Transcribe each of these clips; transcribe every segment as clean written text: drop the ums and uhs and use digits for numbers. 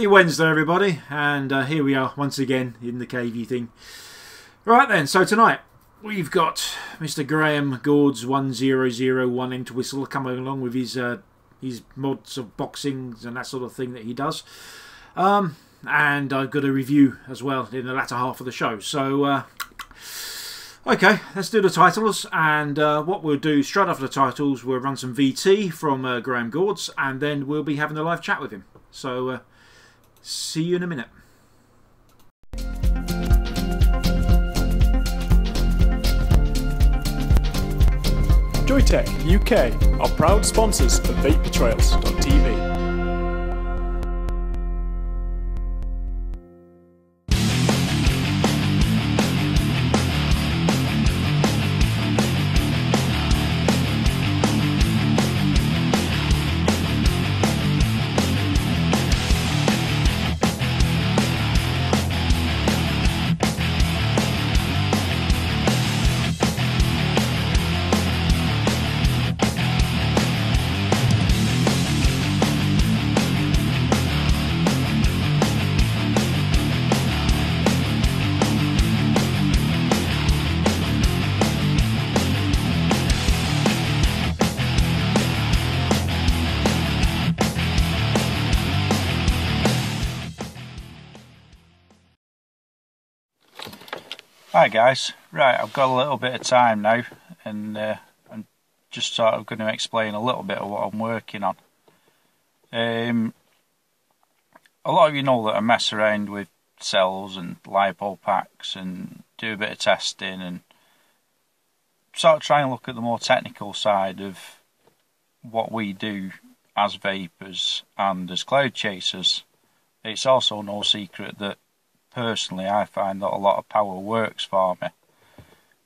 Happy Wednesday, everybody, and here we are once again in the cavey thing. Right then, so tonight we've got Mr. Graham Gords 1001 Entwistle coming along with his mods of boxings and that sort of thing that he does. And I've got a review as well in the latter half of the show. So, okay, let's do the titles, and what we'll do straight after the titles, we'll run some VT from Graham Gords, and then we'll be having a live chat with him. So, see you in a minute. Joyetech UK are proud sponsors of VapourTrails.tv. Hi guys, right, I've got a little bit of time now, and I'm just sort of going to explain a little bit of what I'm working on. A lot of you know that I mess around with cells and LiPo packs and do a bit of testing and sort of try and look at the more technical side of what we do as vapors and as cloud chasers. It's also no secret that personally, I find that a lot of power works for me.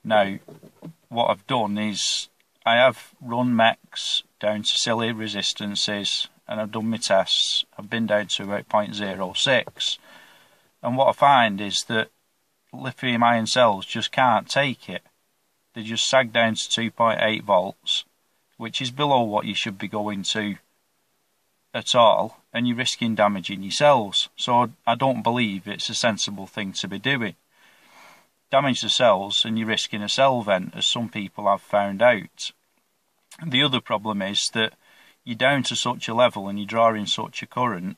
Now, what I've done is I have run mechs down to silly resistances, and I've done my tests. I've been down to about 0.06, and what I find is that lithium ion cells just can't take it. They just sag down to 2.8 volts, which is below what you should be going to at all, and you're risking damaging your cells. So I don't believe it's a sensible thing to be doing. Damage the cells and you're risking a cell vent, as some people have found out. And the other problem is that you're down to such a level and you're drawing such a current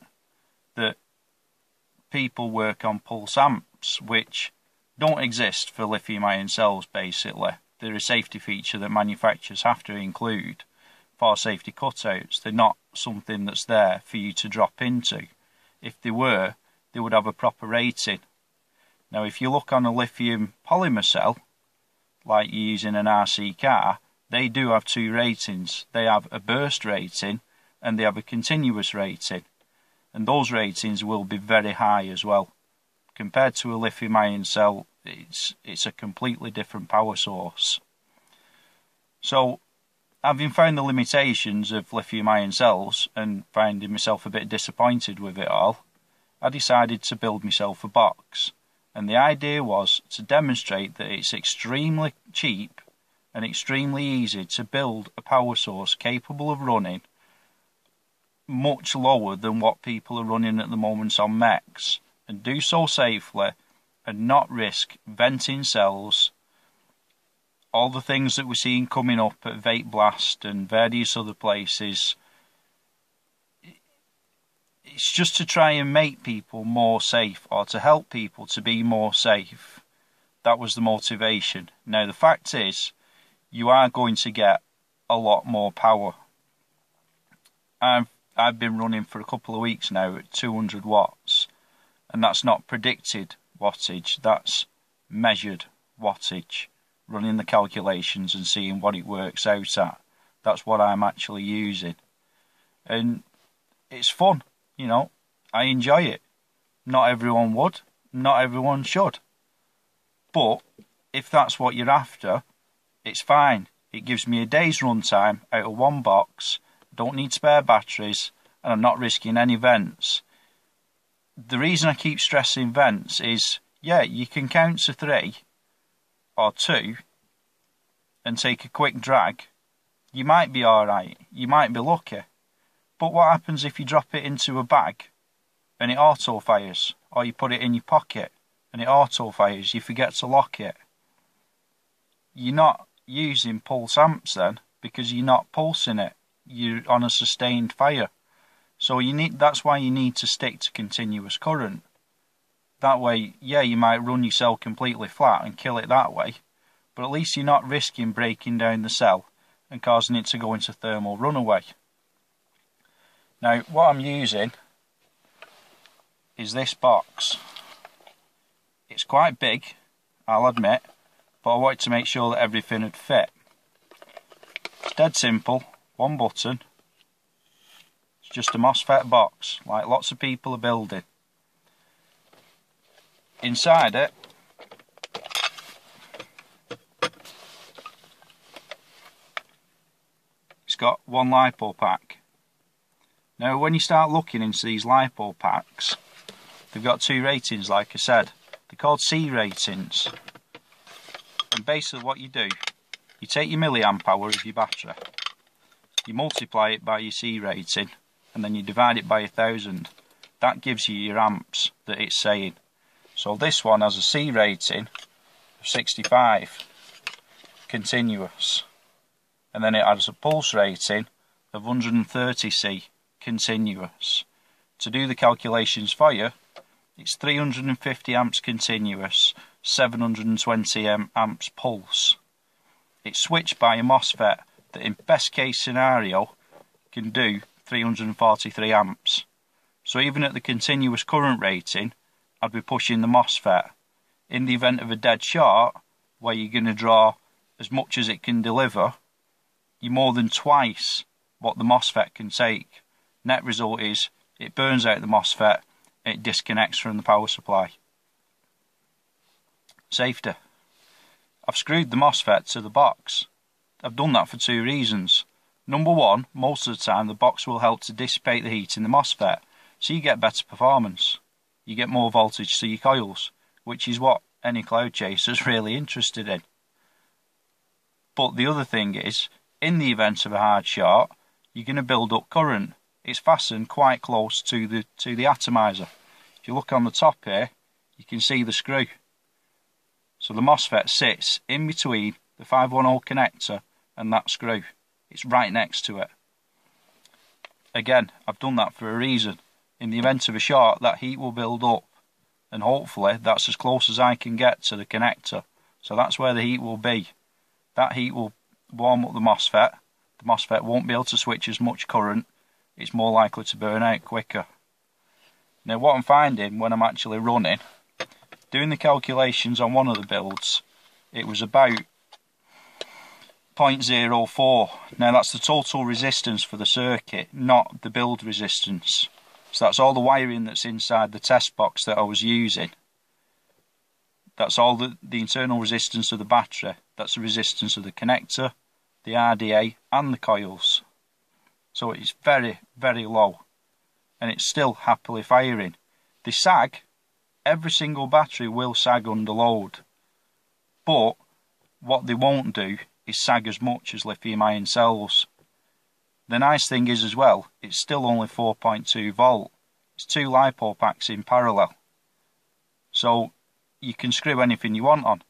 that people work on pulse amps, which don't exist for lithium ion cells basically. They're a safety feature that manufacturers have to include for safety cutouts. They're not something that's there for you to drop into. If they were, they would have a proper rating. Now, if you look on a lithium polymer cell, like you use in an RC car, they do have two ratings. They have a burst rating and they have a continuous rating. And those ratings will be very high as well. Compared to a lithium ion cell, it's a completely different power source. So, having found the limitations of lithium ion cells and finding myself a bit disappointed with it all, I decided to build myself a box, and the idea was to demonstrate that it's extremely cheap and extremely easy to build a power source capable of running much lower than what people are running at the moment on mechs, and do so safely and not risk venting cells, all the things that we're seeing coming up at Vape Blast and various other places. It's just to try and make people more safe, or to help people to be more safe. That was the motivation. Now, the fact is, you are going to get a lot more power. I've been running for a couple of weeks now at 200 watts, and that's not predicted wattage, that's measured wattage. Running the calculations and seeing what it works out at. That's what I'm actually using. And it's fun, you know. I enjoy it. Not everyone would. Not everyone should. But if that's what you're after, it's fine. It gives me a day's run time out of one box. Don't need spare batteries. And I'm not risking any vents. The reason I keep stressing vents is, yeah, you can count to 3 or 2 and take a quick drag, you might be alright, you might be lucky. But what happens if you drop it into a bag and it auto fires, or you put it in your pocket and it auto fires, you forget to lock it. You're not using pulse amps then, because you're not pulsing it, you're on a sustained fire. So you need, that's why you need to stick to continuous current. That way, yeah, you might run your cell completely flat and kill it that way, but at least you're not risking breaking down the cell and causing it to go into thermal runaway. Now, what I'm using is this box. It's quite big, I'll admit, but I wanted to make sure that everything had fit. It's dead simple, one button. It's just a MOSFET box, like lots of people are building. Inside it, it's got one LiPo pack. Now when you start looking into these LiPo packs, they've got two ratings, like I said. They're called C ratings. And basically what you do, you take your milliamp hour of your battery, you multiply it by your C rating, and then you divide it by 1000. That gives you your amps that it's saying. So this one has a C rating of 65, continuous. And then it has a pulse rating of 130C, continuous. To do the calculations for you, it's 350 amps continuous, 720 amps pulse. It's switched by a MOSFET that in best case scenario can do 343 amps. So even at the continuous current rating, I'd be pushing the MOSFET. In the event of a dead short, where you're going to draw as much as it can deliver, you're more than twice what the MOSFET can take. Net result is it burns out the MOSFET, it disconnects from the power supply. Safety. I've screwed the MOSFET to the box. I've done that for two reasons. Number one, most of the time the box will help to dissipate the heat in the MOSFET, so you get better performance. You get more voltage to your coils, which is what any cloud chaser is really interested in. But the other thing is, in the event of a hard short, you're going to build up current. It's fastened quite close to the atomizer. If you look on the top here, you can see the screw. So the MOSFET sits in between the 510 connector and that screw. It's right next to it. Again, I've done that for a reason. In the event of a short, that heat will build up, and hopefully that's as close as I can get to the connector. So that's where the heat will be. That heat will warm up the MOSFET. The MOSFET won't be able to switch as much current. It's more likely to burn out quicker. Now what I'm finding when I'm actually running, doing the calculations on one of the builds, it was about 0.04. Now that's the total resistance for the circuit, not the build resistance. So that's all the wiring that's inside the test box that I was using. That's all the internal resistance of the battery. That's the resistance of the connector, the RDA and the coils. So it's very, very low. And it's still happily firing. They sag. Every single battery will sag under load. But what they won't do is sag as much as lithium-ion cells. The nice thing is as well, it's still only 4.2 volt. It's two LiPo packs in parallel. So you can screw anything you want on.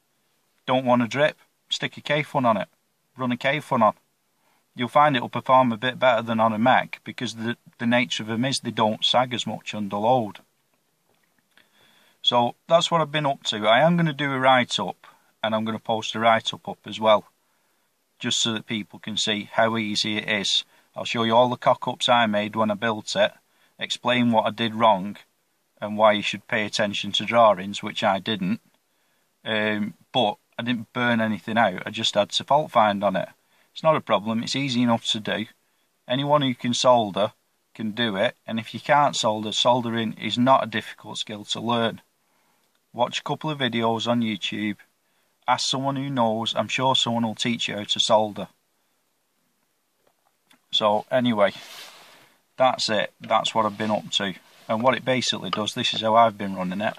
Don't want a drip? Stick a K-Fun on it. Run a K-Fun on. You'll find it'll perform a bit better than on a Mac because the nature of them is they don't sag as much under load. So that's what I've been up to. I am going to do a write-up and I'm going to post a write-up up as well, just so that people can see how easy it is. I'll show you all the cock-ups I made when I built it, explain what I did wrong and why you should pay attention to drawings, which I didn't. But I didn't burn anything out, I just had to fault find on it. It's not a problem, it's easy enough to do. Anyone who can solder can do it, and if you can't solder, soldering is not a difficult skill to learn. Watch a couple of videos on YouTube, ask someone who knows, I'm sure someone will teach you how to solder. So anyway, that's it, that's what I've been up to. And what it basically does, this is how I've been running it.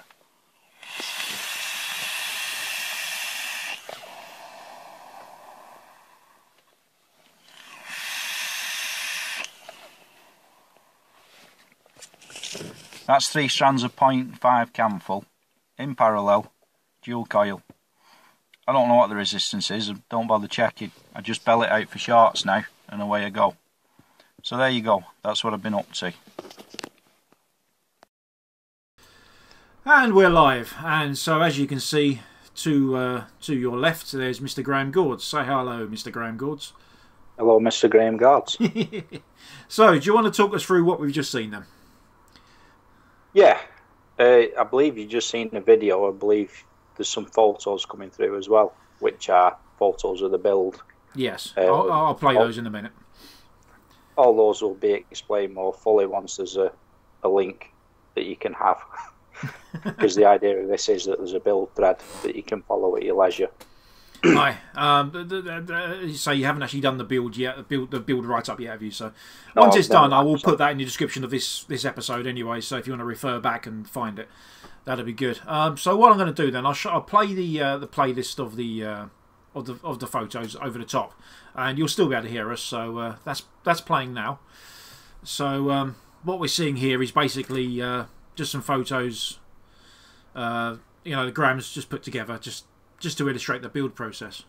That's 3 strands of 0.5 cam full in parallel, dual coil. I don't know what the resistance is, don't bother checking. I just bell it out for shorts now and away I go. So there you go, that's what I've been up to. And we're live, and so as you can see to your left there's Mr. Graham Gords. Say hello, Mr. Graham Gords. Hello, Mr. Graham Gords. So do you want to talk us through what we've just seen then? Yeah, I believe you've just seen the video. I believe there's some photos coming through as well, which are photos of the build. Yes, I'll play those in a minute. All those will be explained more fully once there's a link that you can have. Because the idea of this is that there's a build thread that you can follow at your leisure. Aye. So you haven't actually done the build yet, the build write-up yet, have you? So once it's done, I will put that in the description of this episode anyway, so if you want to refer back and find it, that'll be good. So what I'm going to do then, I'll play the playlist of the photos over the top, and you'll still be able to hear us, so that's playing now. So what we're seeing here is basically just some photos, you know, the Graham's just put together, just to illustrate the build process.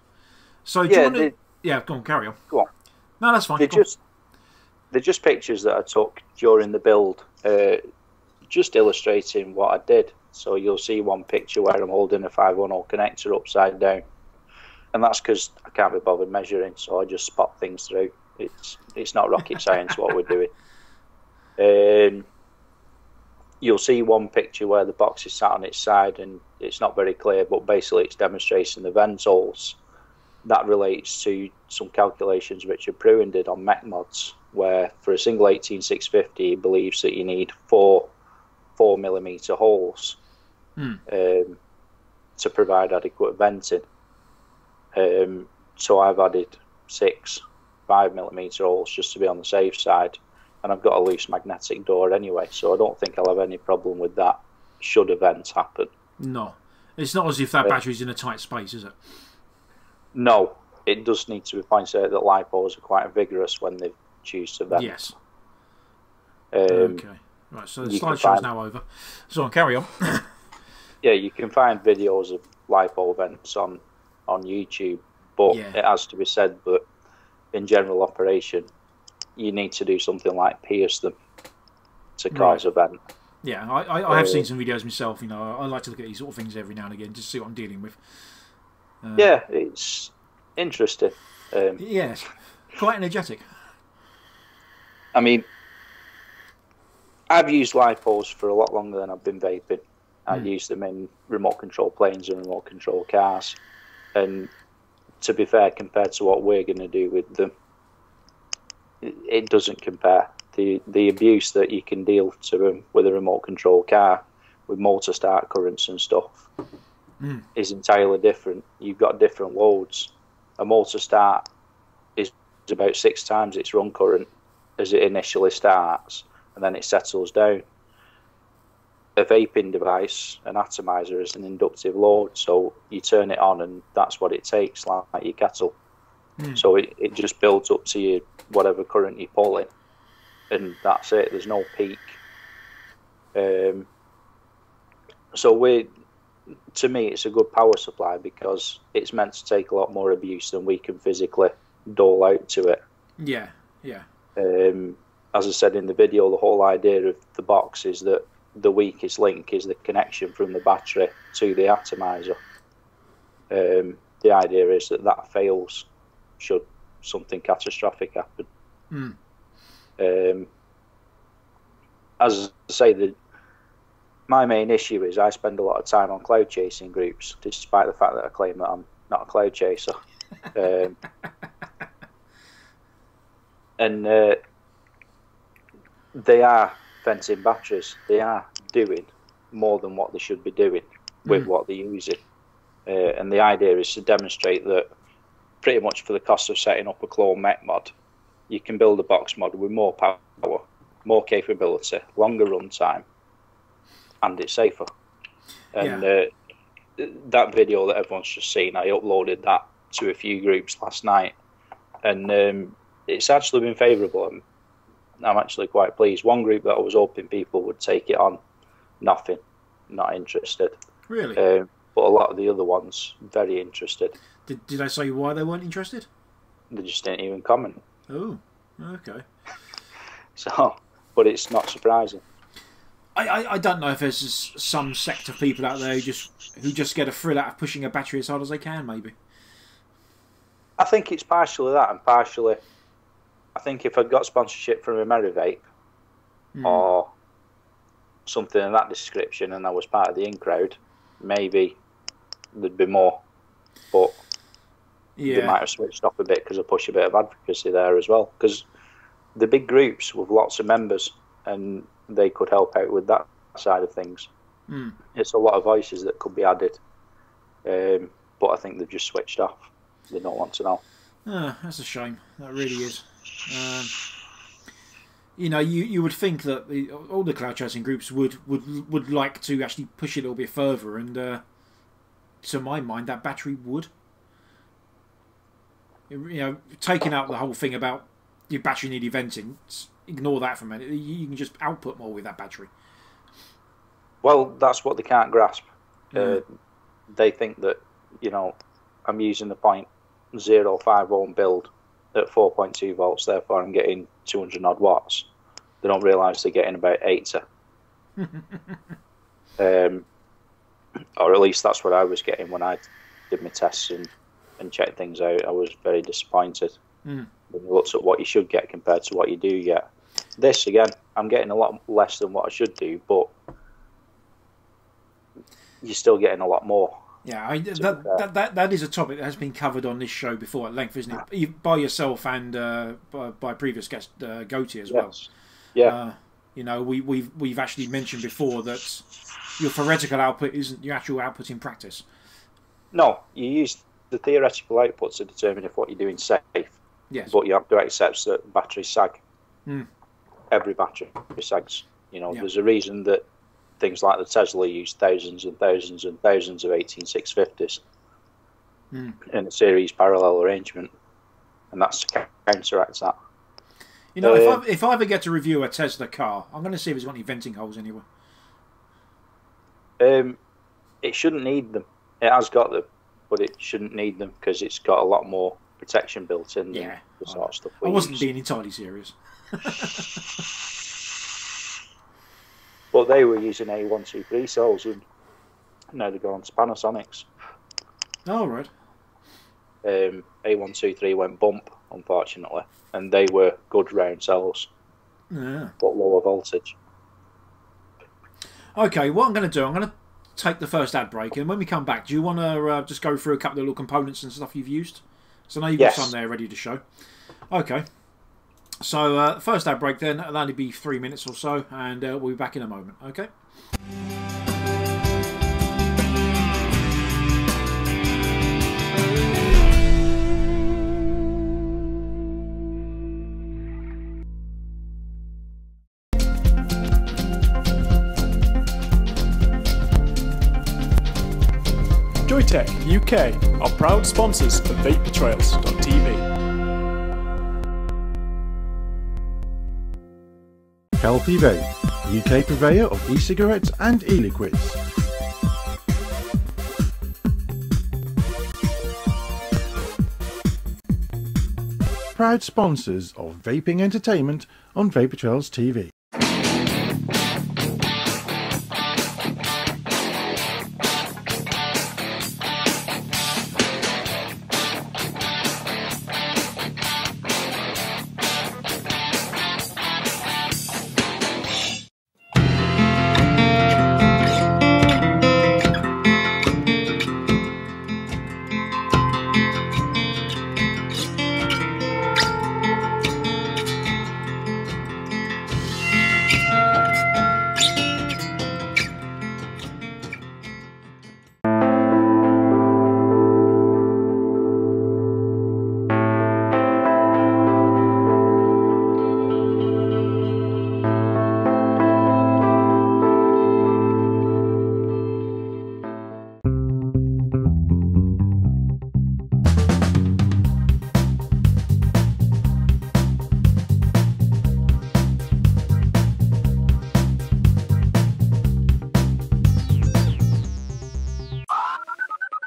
So do you want to... Yeah, go on, carry on. Go on. No, that's fine. They're just pictures that I took during the build, just illustrating what I did. So you'll see one picture where I'm holding a 510 connector upside down. And that's because I can't be bothered measuring, so I just spot things through. It's not rocket science what we're doing. You'll see one picture where the box is sat on its side and it's not very clear, but basically it's demonstrating the vent holes. That relates to some calculations Richard Pruin did on mech mods, where for a single 18650 he believes that you need 4mm holes to provide adequate venting. So I've added 6 5mm holes just to be on the safe side. And I've got a loose magnetic door anyway, so I don't think I'll have any problem with that should events happen. No. It's not as if that battery's in a tight space, is it? No. It does need to be pointed out that LiPos are quite vigorous when they choose to vent. Yes. Okay. Right, so the slideshow is now over. So carry on. Yeah, you can find videos of LiPo vents on YouTube, but it has to be said that in general operation... you need to do something like pierce them to cause a vent. Yeah, I have seen some videos myself. You know, I like to look at these sort of things every now and again, just see what I'm dealing with. Yeah, it's interesting. Yes, quite energetic. I mean, I've used LiPos for a lot longer than I've been vaping. I use them in remote control planes and remote control cars. And to be fair, compared to what we're going to do with them, it doesn't compare. The abuse that you can deal to them with a remote control car, with motor start currents and stuff, is entirely different. You've got different loads. A motor start is about 6 times its run current as it initially starts, and then it settles down. A vaping device, an atomizer, is an inductive load, so you turn it on and that's what it takes, like your kettle. So it just builds up to you whatever current you're pulling, and that's it. There's no peak. So to me, it's a good power supply because it's meant to take a lot more abuse than we can physically dole out to it. Yeah, yeah. As I said in the video, the whole idea of the box is that the weakest link is the connection from the battery to the atomizer. The idea is that that fails should something catastrophic happen. As I say, my main issue is I spend a lot of time on cloud chasing groups, despite the fact that I claim that I'm not a cloud chaser. And they are fencing batteries. They are doing more than what they should be doing with what they're using. And the idea is to demonstrate that pretty much for the cost of setting up a clone mech mod, you can build a box mod with more power, more capability, longer run time, and it's safer. And that video that everyone's just seen, I uploaded that to a few groups last night, and it's actually been favourable. I'm actually quite pleased. One group that I was hoping people would take it on nothing, not interested. Really? But a lot of the other ones, very interested. Did I say you why they weren't interested? They just didn't even comment. Oh, okay. So, but it's not surprising. I don't know if there's just some sect of people out there who just get a thrill out of pushing a battery as hard as they can, maybe. I think it's partially that, and partially, I think if I'd got sponsorship from AmeriVape or something in that description, and I was part of the in crowd, maybe there'd be more. But they might have switched off a bit because I push a bit of advocacy there as well. Because the big groups with lots of members, and they could help out with that side of things. It's a lot of voices that could be added, but I think they've just switched off. They don't want to know. Oh, that's a shame. That really is. You know, you would think that all the cloud chasing groups would like to actually push it a little bit further, and to my mind, that battery would. You know, taking out the whole thing about your battery needing venting, ignore that for a minute. You can just output more with that battery. Well, that's what they can't grasp. They think that, you know, I'm using the 0.05 ohm build at 4.2 volts, therefore I'm getting 200 odd watts. They don't realise they're getting about 80. Or at least that's what I was getting when I did my tests and checked things out. I was very disappointed when you looked at what you should get compared to what you do get. This, again, I'm getting a lot less than what I should do, but you're still getting a lot more. Yeah, I mean, that is a topic that has been covered on this show before at length, isn't it? By yourself and by previous guest Goatee as well. Yeah. You know, we've actually mentioned before that your theoretical output isn't your actual output in practice. No, you use the theoretical output to determine if what you're doing is safe. Yes. But you have to accept that batteries sag. Every battery sags. You know, there's a reason that things like the Tesla use thousands and thousands and thousands of 18650s in a series parallel arrangement, and that's to counteract that. You know, if I ever get to review a Tesla car, I'm going to see if it's got any venting holes anywhere. It shouldn't need them. It has got them, but it shouldn't need them because it's got a lot more protection built in. Yeah, than the sort of stuff I wasn't being entirely serious. But they were using A123 cells, and now they've gone to Panasonic's. Oh, right. A123 went bump, unfortunately, and they were good round cells, but lower voltage. Okay, what I'm going to do, I'm going to take the first ad break, and when we come back, do you want to just go through a couple of little components and stuff you've used? So now you've got some there ready to show. Okay. So, first ad break then, it'll only be 3 minutes or so, and we'll be back in a moment, okay? Joyetech UK are proud sponsors of VapourTrails.tv. Healthy Vape, UK purveyor of e-cigarettes and e-liquids. Proud sponsors of vaping entertainment on VapourTrails TV.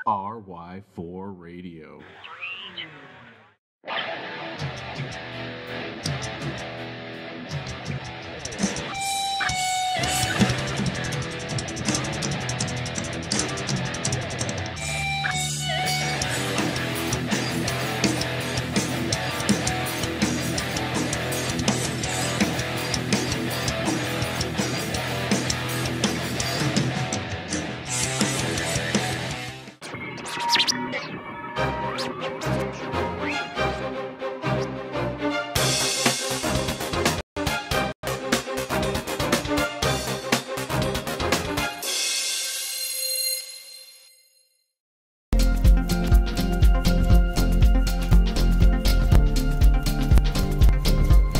RY4 Radio. 3.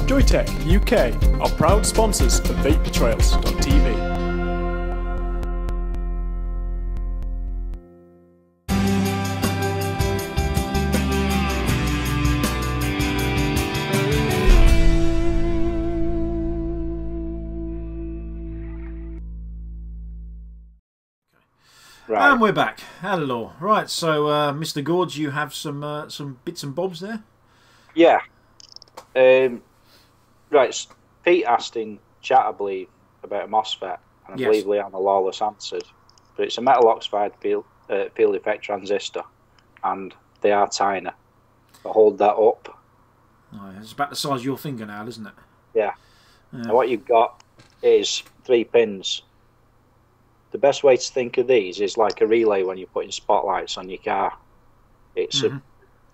Joyetech UK are proud sponsors of VapourTrails.tv. Right. And we're back. Hello. Right, so Mr. Gords, you have some bits and bobs there? Yeah. Right, Pete asked in chat, I believe, about a MOSFET, and I believe Leanna Lawless answered. But it's a metal oxide field effect transistor, and they are tiny. I hold that up. Oh, it's about the size of your fingernail, isn't it? Yeah. And what you've got is 3 pins. The best way to think of these is like a relay when you're putting spotlights on your car. It's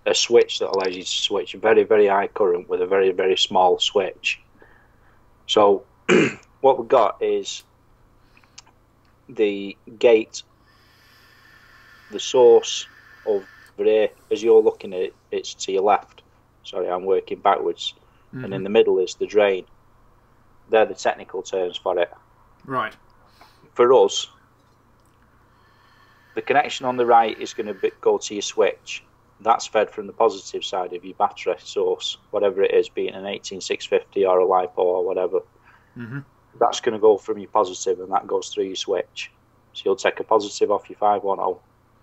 a switch that allows you to switch a very, very high current with a very, very small switch. So what we've got is the gate, the source over here. As you're looking at it, it's to your left. Sorry, I'm working backwards. And in the middle is the drain. They're the technical terms for it. Right. For us, the connection on the right is going to go to your switch. That's fed from the positive side of your battery source, whatever it is, be it an 18650 or a LiPo or whatever. That's going to go from your positive, and that goes through your switch. So you'll take a positive off your 510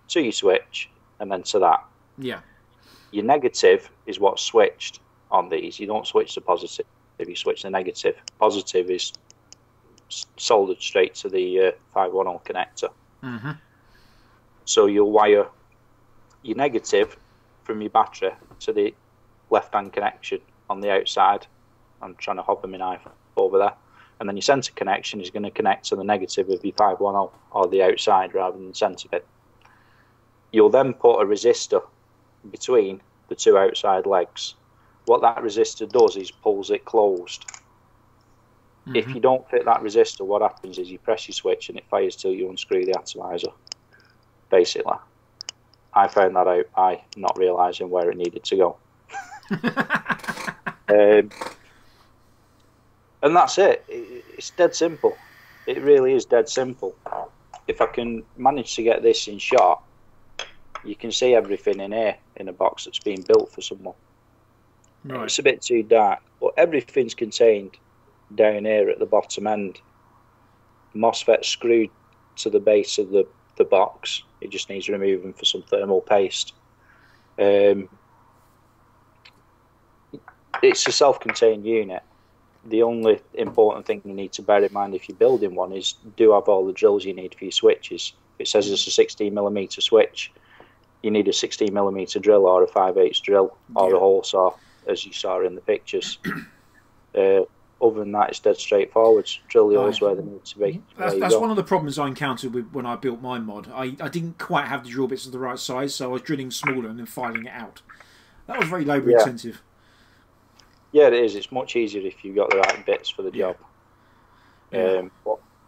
to your switch, and then to that. Yeah. Your negative is what's switched on these. You don't switch the positive. If you switch the negative, positive is soldered straight to the 510 connector. So you'll wire your negative from your battery to the left-hand connection on the outside. I'm trying to hop my knife over there. And then your centre connection is going to connect to the negative of your 510 or the outside rather than the centre bit. You'll then put a resistor between the two outside legs. What that resistor does is pulls it closed. If you don't fit that resistor, what happens is you press your switch and it fires till you unscrew the atomizer, basically. I found that out by not realising where it needed to go. And that's it. It's dead simple. It really is dead simple. If I can manage to get this in shot, you can see everything in here in a box that's been built for someone. Right. It's a bit too dark, but everything's contained down here at the bottom end. MOSFET screwed to the base of the box. It just needs removing for some thermal paste. It's a self-contained unit. The only important thing you need to bear in mind if you're building one is do have all the drills you need for your switches. It says it's a 16mm switch. You need a 16mm drill or a 5/8 drill or a hole saw, as you saw in the pictures. Other than that, it's dead straightforward. Drill the holes where they need to be. That's one of the problems I encountered with when I built my mod. I didn't quite have the drill bits of the right size, so I was drilling smaller and then filing it out. That was very labour intensive. Yeah, it is. It's much easier if you've got the right bits for the job. But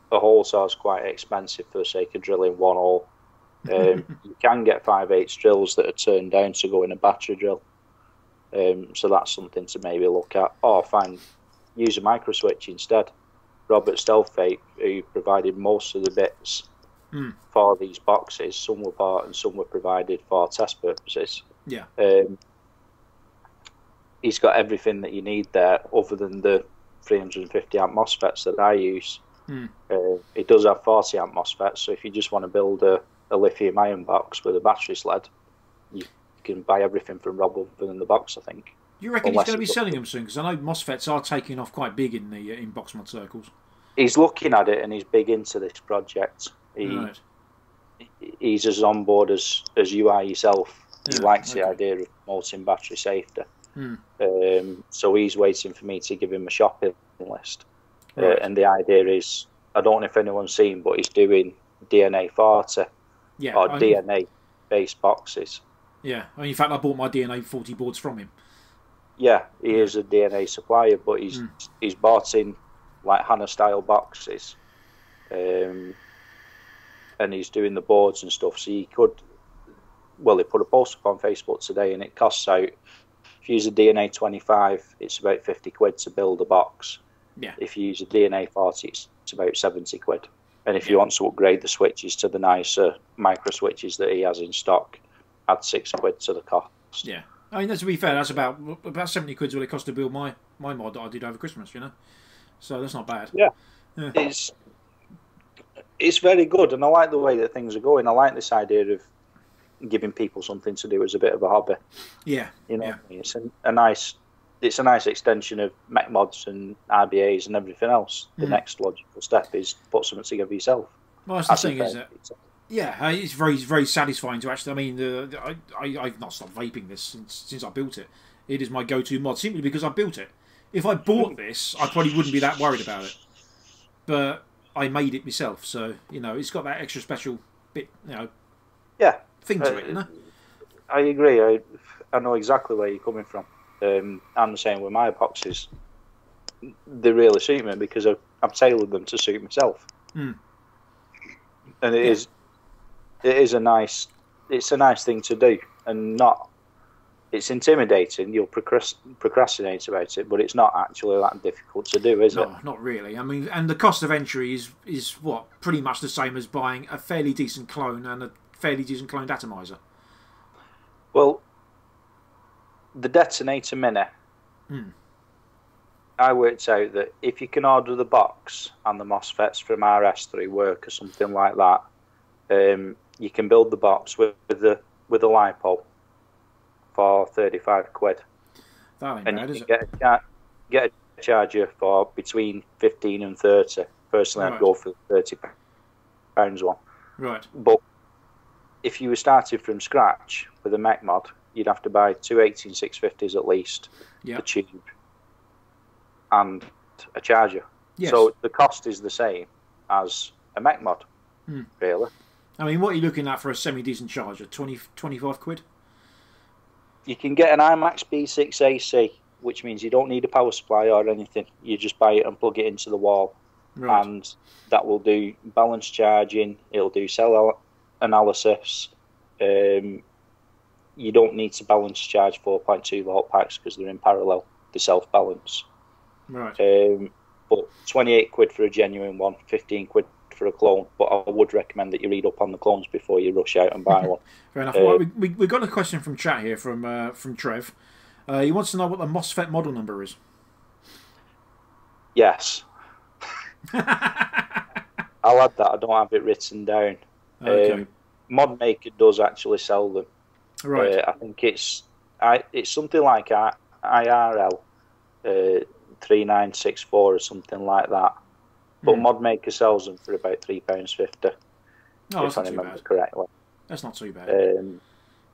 the hole saw is quite expensive for the sake of drilling one hole. You can get 5/8 drills that are turned down to go in a battery drill. So that's something to maybe look at. Or find... use a micro switch instead. Robert Stelfate, who provided most of the bits for these boxes, some were bought and some were provided for test purposes. Yeah, he's got everything that you need there, other than the 350 amp MOSFETs that I use. It does have 40 amp MOSFETs, so if you just want to build a a lithium ion box with a battery sled, you can buy everything from Rob within the box, I think. You reckon he's going to be selling them soon? Because I know MOSFETs are taking off quite big in the inbox mod circles. He's looking at it and he's big into this project. Right. He's as on board as you are yourself. Yeah, he likes the idea of promoting battery safety. Hmm. So he's waiting for me to give him a shopping list. Right. And the idea is, I don't know if anyone's seen, but he's doing DNA40 or DNA-based boxes. Yeah, I mean, in fact, I bought my DNA40 boards from him. Yeah, he is a DNA supplier, but he's bought in like Hannah-style boxes, and he's doing the boards and stuff. So he could, well, he put a post up on Facebook today, and it costs out. If you use a DNA25, it's about 50 quid to build a box. Yeah. If you use a DNA40, it's about 70 quid. And if you want to upgrade the switches to the nicer micro switches that he has in stock, add 6 quid to the cost. Yeah, I mean, to be fair, that's about 70 quid's what it cost to build my mod that I did over Christmas, you know. So that's not bad. Yeah, yeah. It's very good, and I like the way that things are going. I like this idea of giving people something to do as a bit of a hobby. Yeah, you know, it's a nice extension of mech mods and RBAs and everything else. The next logical step is put something together yourself. Well, that's the thing, is it? Yeah, it's very, very satisfying to actually. I mean, I've not stopped vaping this since I built it. It is my go-to mod simply because I built it. If I bought this, I probably wouldn't be that worried about it. But I made it myself, so you know, it's got that extra special bit, you know, thing to it. You know? I agree. I know exactly where you're coming from. I'm the same with my boxes. They really suit me because I've tailored them to suit myself. Mm. And it is a nice thing to do, and not. It's intimidating. You'll procrastinate about it, but it's not actually that difficult to do, is it? Not really. I mean, and the cost of entry is what, pretty much the same as buying a fairly decent clone and a fairly decent cloned atomizer. Well, the detonator mini. I worked out that if you can order the box and the MOSFETs from RS through work or something like that, you can build the box with the LiPo for 35 quid. That ain't bad, is it? Get a charger for between 15 and 30. Personally, I'd go for the £30 one. Right. But if you were starting from scratch with a mech mod, you'd have to buy two 18650s at least, the tube, and a charger. Yes. So the cost is the same as a mech mod, really. I mean, what are you looking at for a semi-decent charger? 20, 25 quid? You can get an IMAX B6 AC, which means you don't need a power supply or anything. You just buy it and plug it into the wall. Right. And that will do balance charging. It'll do cell analysis. You don't need to balance charge 4.2 volt packs because they're in parallel. They self-balance. Right. But 28 quid for a genuine one, 15 quid for a clone, but I would recommend that you read up on the clones before you rush out and buy one. Fair enough. Well, we've got a question from chat here from Trev. He wants to know what the MOSFET model number is. Yes. I'll add that. I don't have it written down. Okay. Modmaker does actually sell them. Right. I think it's something like IRL 3964 or something like that. But Modmaker sells them for about £3.50, if I remember correctly. That's not too bad.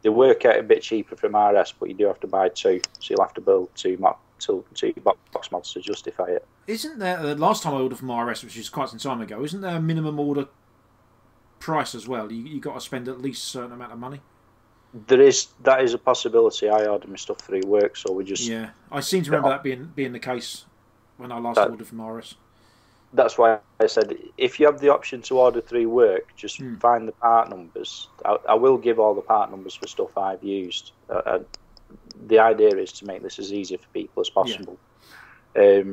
They work out a bit cheaper from RS, but you do have to buy two, so you'll have to build two box mods to justify it. Isn't there, the last time I ordered from RS, which is quite some time ago, isn't there a minimum order price as well? You've got to spend at least a certain amount of money? There is. That is a possibility. I order my stuff through work, so we just... Yeah, I seem to remember that being the case when I last ordered from RS. That's why I said, if you have the option to order through work, just find the part numbers. I will give all the part numbers for stuff I've used. The idea is to make this as easy for people as possible. Yeah.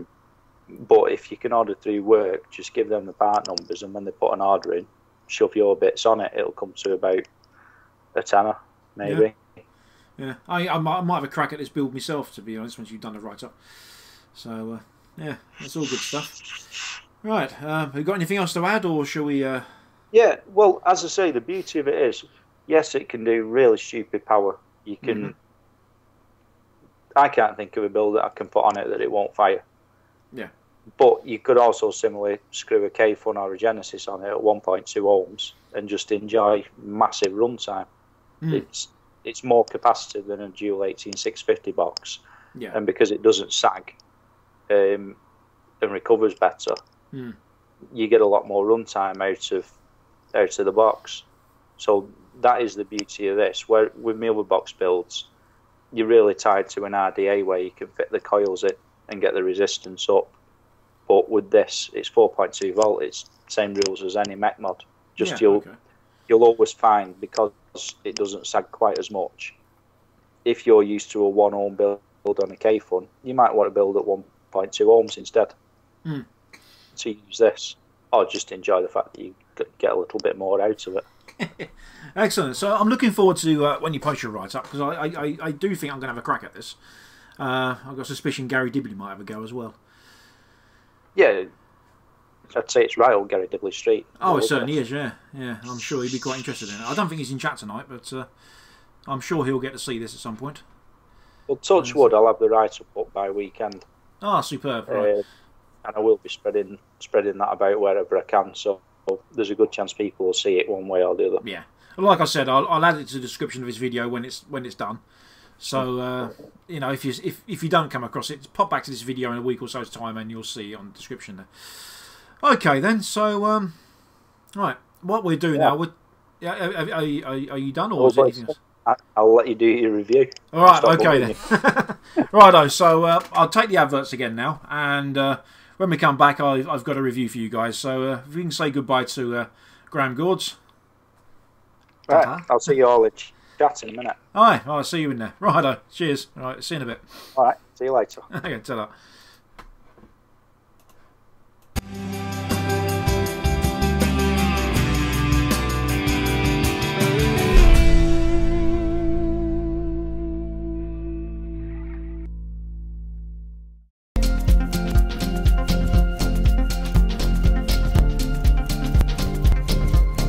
But if you can order through work, just give them the part numbers, and when they put an order in, shove your bits on it. It'll come to about a tenner, maybe. Yeah. I might have a crack at this build myself, to be honest, once you've done the write-up. So, yeah, it's all good stuff. Right, have you got anything else to add, or shall we Yeah, well, as I say, the beauty of it is, yes, it can do really stupid power. You can. Mm-hmm. I can't think of a build that I can put on it that it won't fire. Yeah. But you could also similarly screw a K-Fun or a Genesis on it at 1.2 ohms and just enjoy massive run time. Mm. It's more capacitive than a dual 18650 box. Yeah. And because it doesn't sag and recovers better, mm. you get a lot more run time out of the box. So that is the beauty of this. Where with my other box builds, you're really tied to an RDA where you can fit the coils in and get the resistance up. But with this, it's 4.2 volt. It's same rules as any mech mod. Just you'll always find, because it doesn't sag quite as much. If you're used to a 1 ohm build on a K-Fun, you might want to build at 1.2 ohms instead. Mm. So you use this, or just enjoy the fact that you get a little bit more out of it. Excellent. So I'm looking forward to when you post your write-up, because I do think I'm going to have a crack at this. I've got a suspicion Gary Dibbley might have a go as well. Yeah, I'd say it's right on Gary Dibbley Street. Oh, it certainly is, yeah. Yeah, I'm sure he'd be quite interested in it. I don't think he's in chat tonight, but I'm sure he'll get to see this at some point. Well, touch wood, I'll have the write-up up by weekend. Ah, superb. Right. And I will be spreading that about wherever I can, so there's a good chance people will see it one way or the other. Yeah. Like I said, I'll add it to the description of this video when it's done. So you know, if you don't come across it, pop back to this video in a week or so's time, and you'll see it on the description there. Okay, then. So right, what we're doing now? Are you done, or is it anything else? I'll let you do your review. All right. Okay then. Righto. So I'll take the adverts again now, and when we come back, I've got a review for you guys. So if we can say goodbye to Graham Gords. Right. I'll see you all in chat in a minute. Aye, I'll see you in there. Righto, cheers. All right, see you in a bit. All right, see you later. Okay, ta-da.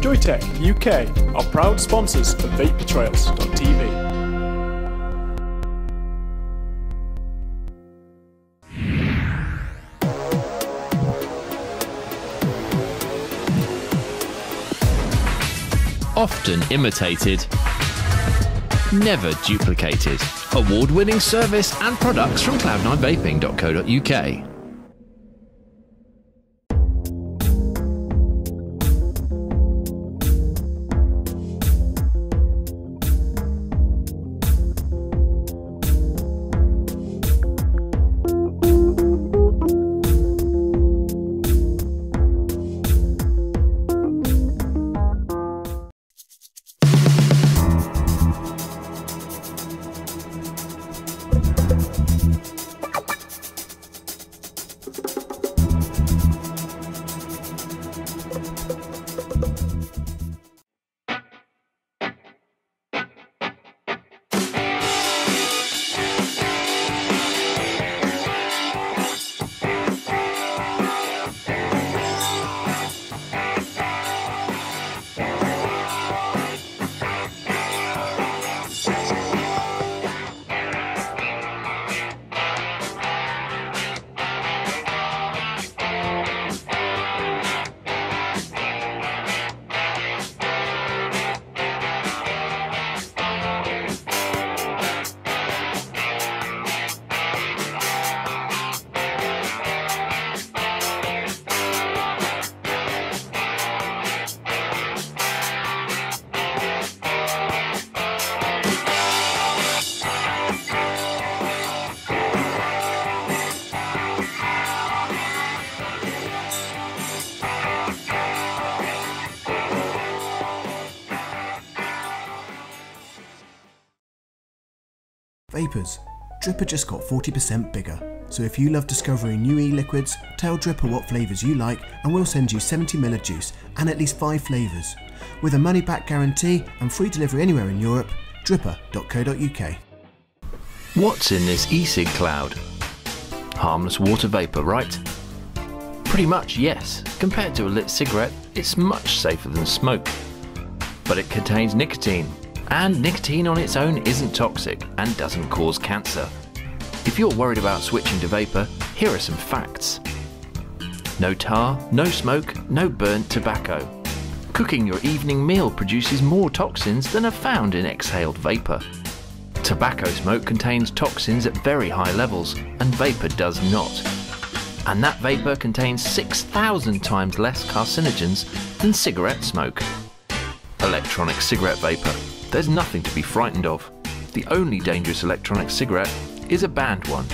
Joyetech UK are proud sponsors of VapourTrails.tv. Often imitated, never duplicated. Award-winning service and products from cloud9vaping.co.uk. Vapors. Dripper just got 40% bigger, so if you love discovering new e-liquids, tell Dripper what flavours you like and we'll send you 70ml of juice and at least 5 flavours. With a money back guarantee and free delivery anywhere in Europe, dripper.co.uk. What's in this e-cig cloud? Harmless water vapour, right? Pretty much, yes. Compared to a lit cigarette, it's much safer than smoke. But it contains nicotine, and nicotine on its own isn't toxic and doesn't cause cancer. If you're worried about switching to vapor, here are some facts. No tar, no smoke, no burnt tobacco. Cooking your evening meal produces more toxins than are found in exhaled vapor. Tobacco smoke contains toxins at very high levels, and vapor does not. And that vapor contains 6,000 times less carcinogens than cigarette smoke. Electronic cigarette vapor. There's nothing to be frightened of. The only dangerous electronic cigarette is a banned one.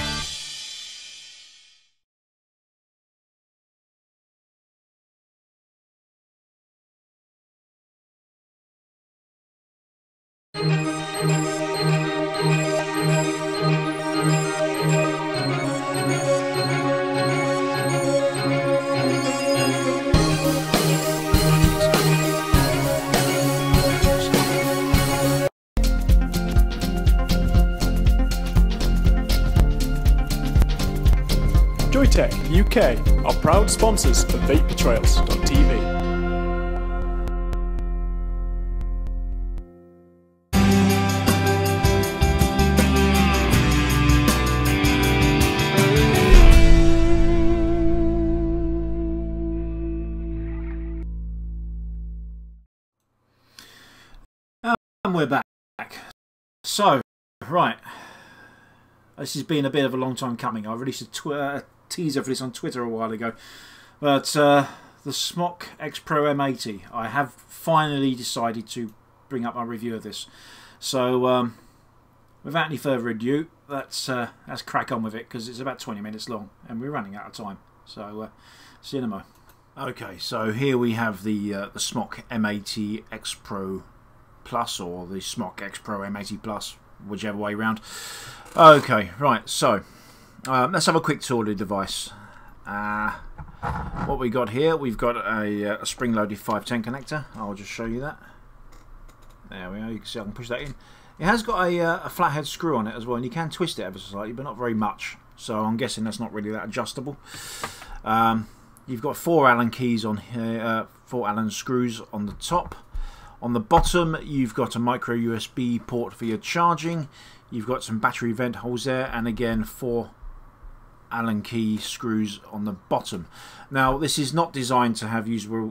Joyetech UK are proud sponsors of VapourTrails.tv. And we're back. So, right, this has been a bit of a long time coming. I released a teaser for this on Twitter a while ago, but the Smok X-Pro M80, I have finally decided to bring up my review of this. So without any further ado, let's crack on with it, because it's about 20 minutes long and we're running out of time. So see you in a moment. Okay, so here we have the Smok M80 X-Pro Plus, or the Smok X-Pro M80 Plus, whichever way round. Okay, right, so let's have a quick tour of the device. What we got here, we've got a spring-loaded 510 connector. I'll just show you that. There we are, you can see I can push that in. It has got a flathead screw on it as well, and you can twist it ever so slightly, but not very much. So I'm guessing that's not really that adjustable. You've got 4 Allen keys on here, 4 Allen screws on the top. On the bottom, you've got a micro USB port for your charging. You've got some battery vent holes there, and again, 4 Allen key screws on the bottom. Now, this is not designed to have user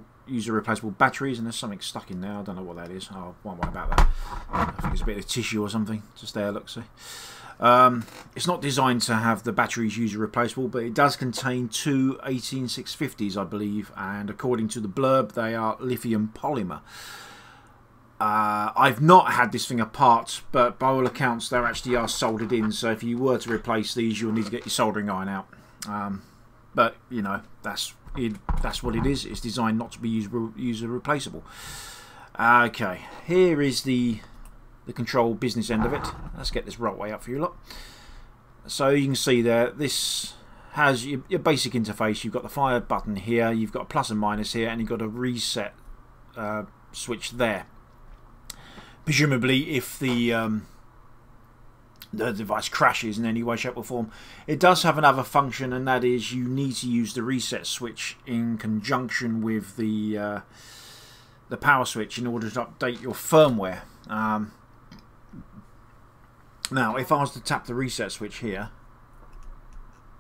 replaceable batteries, and there's something stuck in there. I don't know what that is. I won't worry about that. I think it's a bit of tissue or something. Just there, look, see. It's not designed to have the batteries user replaceable, but it does contain two 18650s, I believe, and according to the blurb, they are lithium polymer. I've not had this thing apart, but by all accounts they actually are soldered in, so if you were to replace these you'll need to get your soldering iron out. But you know, that's what it is. It's designed not to be user replaceable. Okay, here is the control business end of it. Let's get this right way up for you lot. So you can see there, this has your basic interface. You've got the fire button here, you've got a plus and minus here, and you've got a reset switch there. Presumably, if the device crashes in any way, shape or form. It does have another function, and that is you need to use the reset switch in conjunction with the power switch in order to update your firmware. Now, if I was to tap the reset switch here,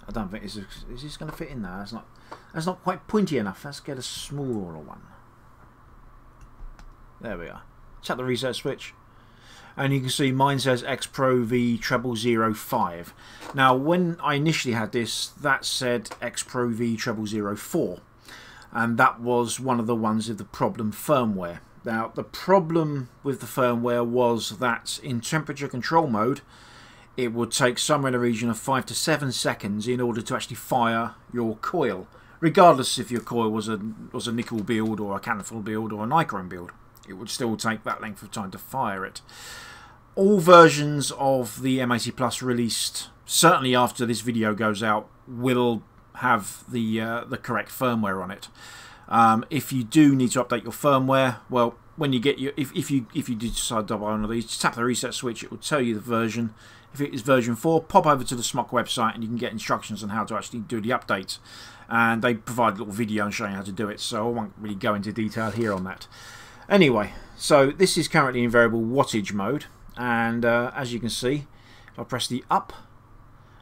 I don't think is this going to fit in there. That's not quite pointy enough. Let's get a smaller one. There we are. Tap the reset switch, and you can see mine says X-Pro V0005. Now, when I initially had this, that said X-Pro V0004, and that was one of the ones with the problem firmware. Now, the problem with the firmware was that in temperature control mode, it would take somewhere in the region of 5 to 7 seconds in order to actually fire your coil, regardless if your coil was a nickel build or a canthal build or a nichrome build. It would still take that length of time to fire it. All versions of the M80 Plus released, certainly after this video goes out, will have the correct firmware on it. If you do need to update your firmware, well, when you get your, if you do decide to buy one of these, just tap the reset switch. It will tell you the version. If it is version 4, pop over to the Smok website and you can get instructions on how to actually do the update. And they provide a little video showing how to do it, so I won't really go into detail here on that. Anyway, so this is currently in variable wattage mode, and as you can see, if I press the up,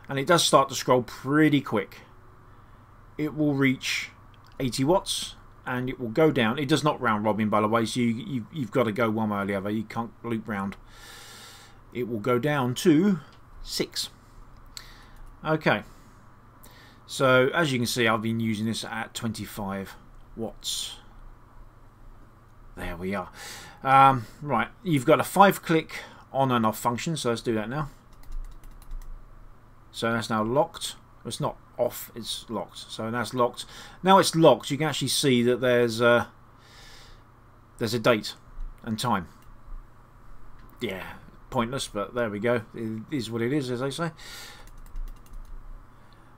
and it does start to scroll pretty quick. It will reach 80 watts, and it will go down. It does not round robin, by the way, so you've got to go one way or the other. You can't loop round. It will go down to 6. Okay, so as you can see, I've been using this at 25 watts. There we are. Right, you've got a 5-click on and off function, so let's do that now. So that's now locked. It's not off, it's locked. So that's locked. Now it's locked, you can actually see that there's a date and time. Yeah, pointless, but there we go. It is what it is, as they say.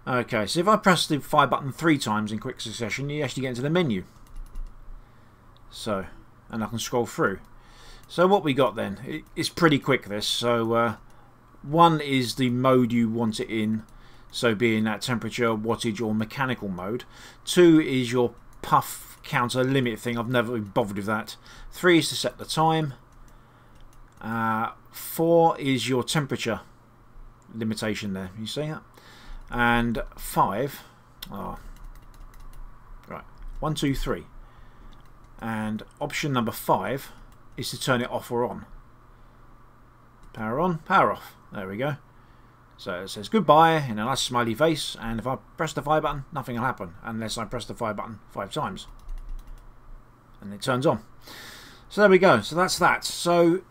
Okay, so if I press the fire button 3 times in quick succession, you actually get into the menu. So, and I can scroll through. So what we got then, it's pretty quick this. So one is the mode you want it in, so being that temperature, wattage or mechanical mode. 2 is your puff counter limit thing, I've never been bothered with that. 3 is to set the time. 4 is your temperature limitation there, you see that? And 5, oh, right, 1, 2, 3. And option number 5 is to turn it off or on. Power on, power off. There we go. So it says goodbye in a nice smiley face, and if I press the fire button, nothing will happen unless I press the fire button 5 times. And it turns on. So there we go. So that's that. So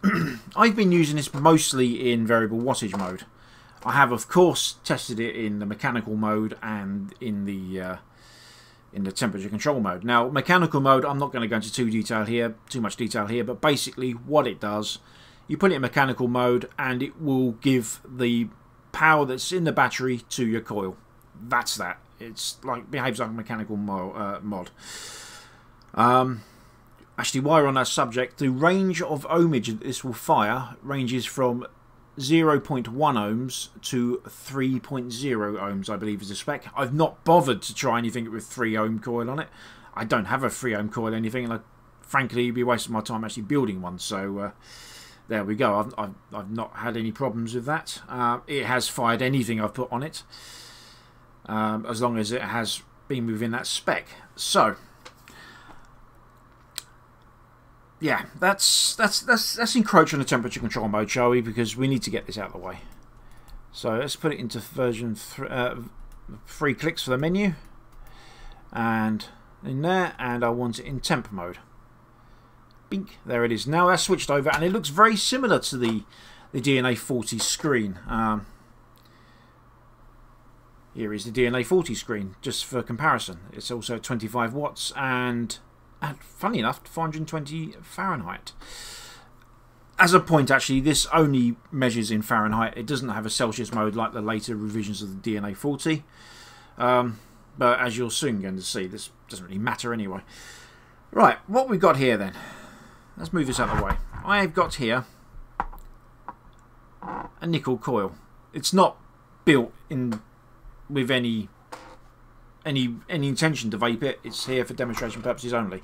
I've been using this mostly in variable wattage mode. I have, of course, tested it in the mechanical mode and in the temperature control mode. Now, mechanical mode, I'm not going to go into too much detail here, but basically what it does, you put it in mechanical mode and it will give the power that's in the battery to your coil. That's that. It's like, behaves like a mechanical mod. Actually, while we're on that subject, the range of ohmage this will fire ranges from 0.1 ohms to 3.0 ohms, I believe is the spec. I've not bothered to try anything with 3 ohm coil on it. I don't have a 3 ohm coil or anything, and I, frankly, it'd be wasting my time actually building one. So there we go. I've not had any problems with that. It has fired anything I've put on it, as long as it has been within that spec. So yeah, let's encroach on the temperature control mode, shall we? Because we need to get this out of the way. So let's put it into version 3 clicks for the menu, and in there, and I want it in temp mode. Bink, there it is. Now that's switched over, and it looks very similar to the DNA40 screen. Here is the DNA40 screen, just for comparison. It's also at 25 watts and, and funny enough, 420 Fahrenheit. As a point, actually, this only measures in Fahrenheit. It doesn't have a Celsius mode like the later revisions of the DNA40. But as you're soon going to see, this doesn't really matter anyway. Right, what we've got here then. Let's move this out of the way. I've got here a nickel coil. It's not built in with any intention to vape it. It's here for demonstration purposes only.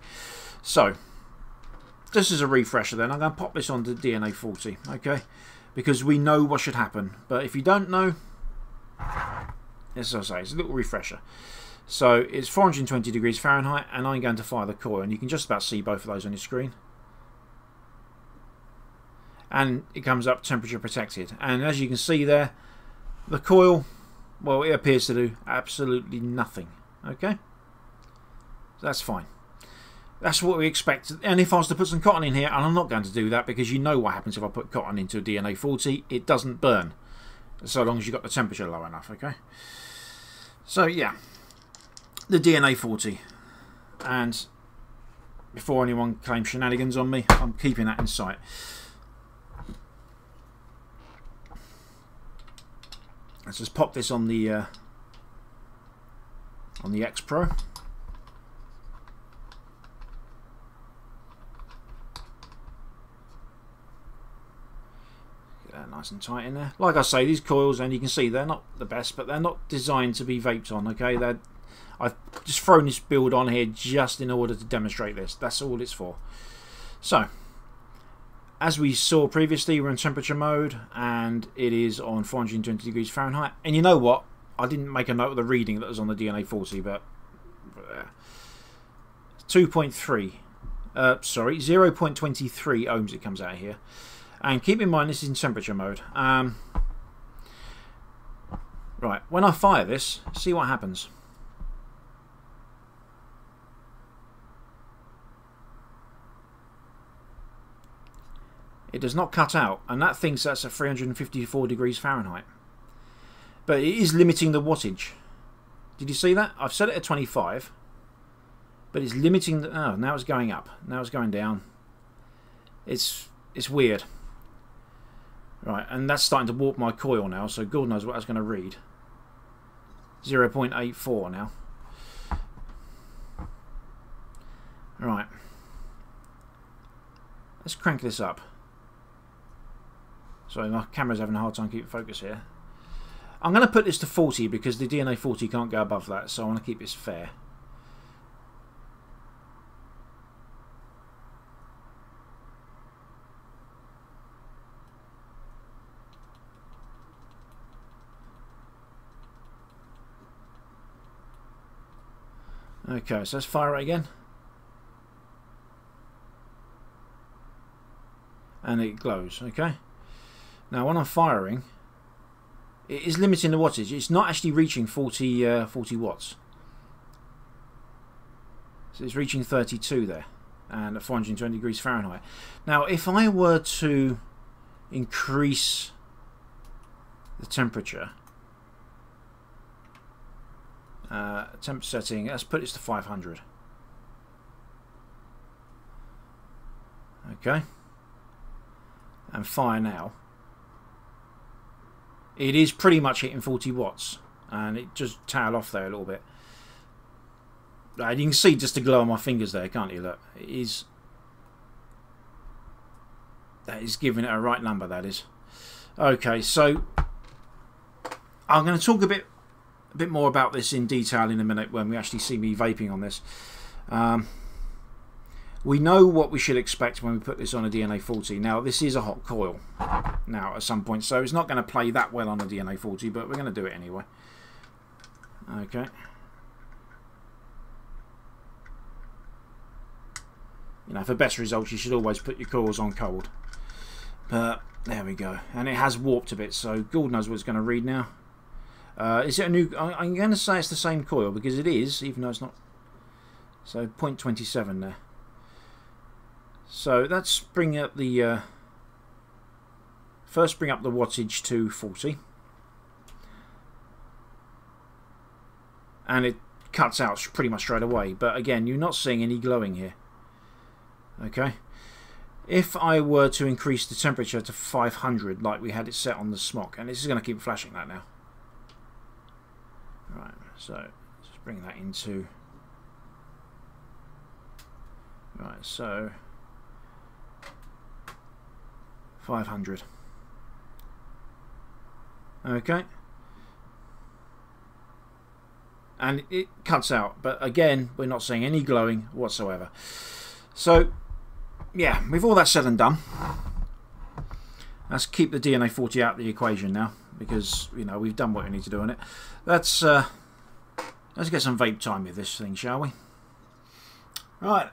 So this is a refresher then. I'm going to pop this onto DNA40, okay, because we know what should happen, but if you don't know, as I say, it's a little refresher. So it's 420 degrees Fahrenheit, and I'm going to fire the coil, and you can just about see both of those on your screen, and it comes up temperature protected, and as you can see there, the coil, well, it appears to do absolutely nothing. Okay, so that's fine. That's what we expect. And if I was to put some cotton in here, and I'm not going to do that, because you know what happens if I put cotton into a DNA40, it doesn't burn, so long as you've got the temperature low enough. Okay, so yeah, the DNA40. And before anyone claims shenanigans on me, I'm keeping that in sight. Let's just pop this on the X Pro. nice and tight in there. Like I say, these coils, and you can see they're not the best, but they're not designed to be vaped on, okay? I've just thrown this build on here just in order to demonstrate this. That's all it's for. So, as we saw previously, we're in temperature mode, and it is on 420 degrees Fahrenheit. And you know what? I didn't make a note of the reading that was on the DNA40, but 0.23 ohms it comes out here. And keep in mind, this is in temperature mode. Right, when I fire this, see what happens. It does not cut out, and that thinks that's at 354 degrees Fahrenheit. But it is limiting the wattage. Did you see that? I've set it at 25, but it's limiting the... Oh, now it's going up. Now it's going down. It's weird. Right, and that's starting to warp my coil now, so God knows what that's going to read. 0.84 now. Right. Let's crank this up. Sorry, my camera's having a hard time keeping focus here. I'm going to put this to 40 because the DNA40 can't go above that, so I want to keep this fair. Okay, so let's fire it again. And it glows, okay? Now when I'm firing, it is limiting the wattage. It's not actually reaching 40 watts. So it's reaching 32 there, and at 420 degrees Fahrenheit. Now if I were to increase the temperature, temp setting, let's put this to 500. Okay. And fire now. It is pretty much hitting 40 watts, and it just tailed off there a little bit. And you can see just the glow on my fingers there, can't you? Look, it is. That is giving it a right number, that is. Okay, so I'm going to talk a bit more about this in detail in a minute when we actually see me vaping on this. We know what we should expect when we put this on a DNA40. Now, this is a hot coil now at some point, so it's not going to play that well on a DNA40, but we're going to do it anyway. Okay. You know, for best results, you should always put your coils on cold. But there we go. And it has warped a bit, so God knows what it's going to read now. Is it a new... I'm going to say it's the same coil, because it is, even though it's not... So, 0.27 there. So that's bring up the first. Bring up the wattage to 40, and it cuts out pretty much straight away. But again, you're not seeing any glowing here. Okay. If I were to increase the temperature to 500, like we had it set on the Smok, and this is going to keep flashing that now. Right. So just bring that into. Right. So. 500. Okay. And it cuts out, but again, we're not seeing any glowing whatsoever. So, yeah, with all that said and done, let's keep the DNA40 out of the equation now, because, you know, we've done what we need to do on it. Let's get some vape time with this thing, shall we? Right,